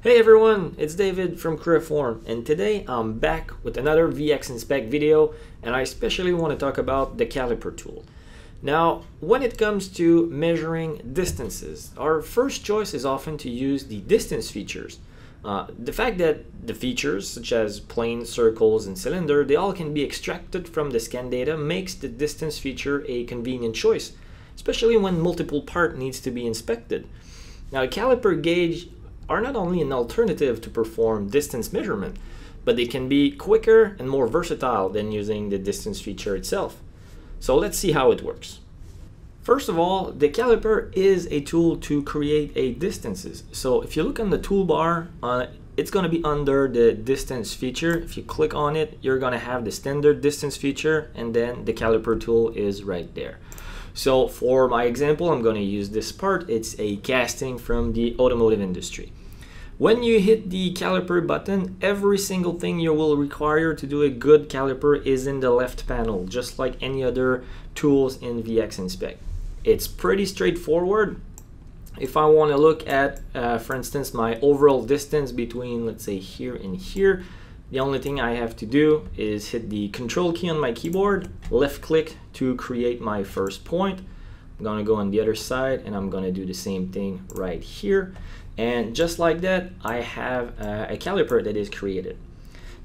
Hey everyone, it's David from Creaform, and today I'm back with another VXInspect video, and I especially want to talk about the caliper tool. Now, when it comes to measuring distances, our first choice is often to use the distance features. The fact that the features, such as planes, circles, and cylinder, they all can be extracted from the scan data makes the distance feature a convenient choice, especially when multiple part needs to be inspected. Now, a caliper gauge are not only an alternative to perform distance measurement, but they can be quicker and more versatile than using the distance feature itself. So let's see how it works. First of all, the caliper is a tool to create a distances. So if you look on the toolbar, it's going to be under the distance feature. If you click on it, you're going to have the standard distance feature, and then the caliper tool is right there. So for my example, I'm going to use this part. It's a casting from the automotive industry. When you hit the caliper button, every single thing you will require to do a good caliper is in the left panel, just like any other tools in VXInspect. It's pretty straightforward. If I want to look at, for instance, my overall distance between, let's say, here and here, the only thing I have to do is hit the control key on my keyboard, left click to create my first point. I'm going to go on the other side and I'm going to do the same thing right here. And just like that, I have a caliper that is created.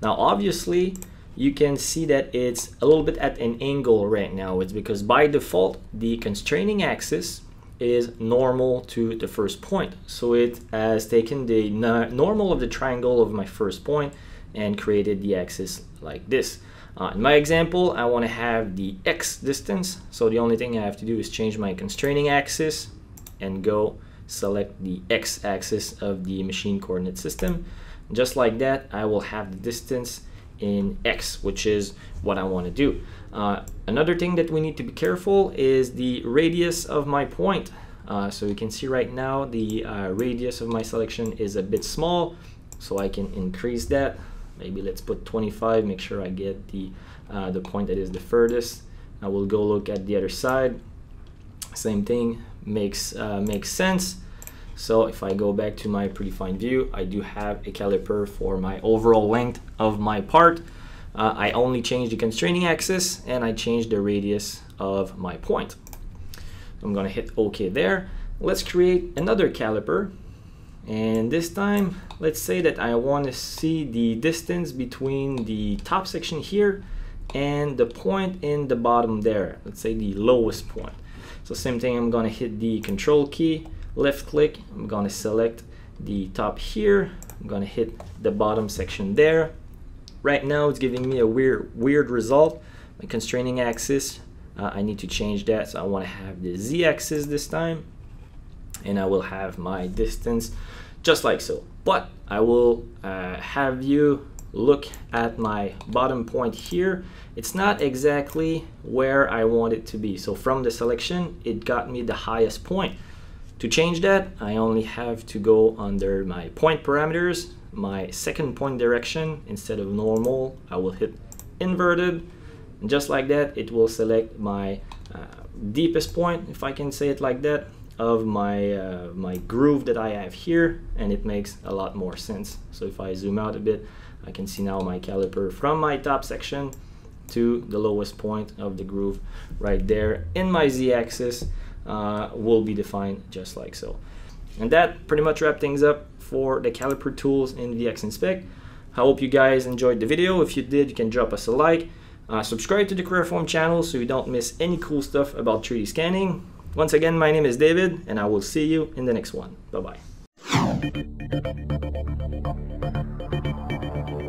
Now, obviously, you can see that it's a little bit at an angle right now. It's because by default, the constraining axis is normal to the first point. So it has taken the normal of the triangle of my first point and created the axis like this. In my example, I want to have the X distance, so the only thing I have to do is change my constraining axis and go select the X axis of the machine coordinate system. Just like that, I will have the distance in X, which is what I want to do. Another thing that we need to be careful is the radius of my point. So you can see right now the radius of my selection is a bit small, so I can increase that. Maybe let's put 25, make sure I get the point that is the furthest. I will go look at the other side. Same thing, makes sense. So if I go back to my predefined view, I do have a caliper for my overall length of my part. I only changed the constraining axis and I changed the radius of my point. I'm gonna hit OK there. Let's create another caliper. And this time, let's say that I want to see the distance between the top section here and the point in the bottom there. Let's say the lowest point. So same thing, I'm going to hit the control key, left click. I'm going to select the top here. I'm going to hit the bottom section there. Right now, it's giving me a weird result. My constraining axis, I need to change that. So I want to have the Z axis this time. And I will have my distance just like so. But I will have you look at my bottom point here. It's not exactly where I want it to be. So from the selection, it got me the highest point. To change that, I only have to go under my point parameters, my second point direction. Instead of normal, I will hit inverted. And just like that, it will select my deepest point, if I can say it like that, of my groove that I have here, and it makes a lot more sense. So if I zoom out a bit, I can see now my caliper from my top section to the lowest point of the groove right there in my Z-axis will be defined just like so. And that pretty much wraps things up for the caliper tools in VXInspect. I hope you guys enjoyed the video. If you did, you can drop us a like. Subscribe to the Creaform channel so you don't miss any cool stuff about 3D scanning. Once again, my name is David, and I will see you in the next one. Bye-bye.